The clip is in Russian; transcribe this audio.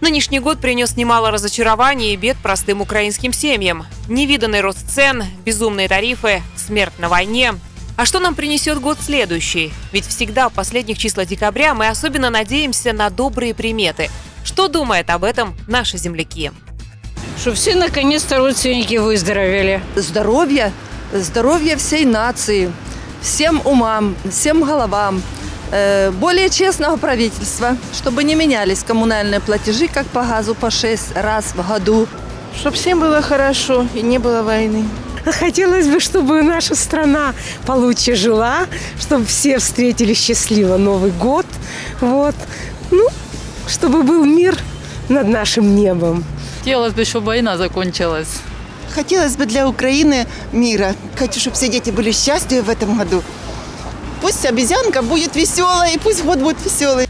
Нынешний год принес немало разочарований и бед простым украинским семьям. Невиданный рост цен, безумные тарифы, смерть на войне. А что нам принесет год следующий? Ведь всегда в последних числах декабря мы особенно надеемся на добрые приметы. Что думают об этом наши земляки? Чтобы все наконец-то родственники выздоровели. Здоровье, здоровье всей нации, всем умам, всем головам. Более честного правительства, чтобы не менялись коммунальные платежи, как по газу, по 6 раз в году. Чтобы всем было хорошо и не было войны. Хотелось бы, чтобы наша страна получше жила, чтобы все встретили счастливо Новый год. Вот. Ну, чтобы был мир над нашим небом. Хотелось бы, чтобы война закончилась. Хотелось бы для Украины мира. Хочу, чтобы все дети были счастливы в этом году. Пусть обезьянка будет веселая, и пусть год будет веселый.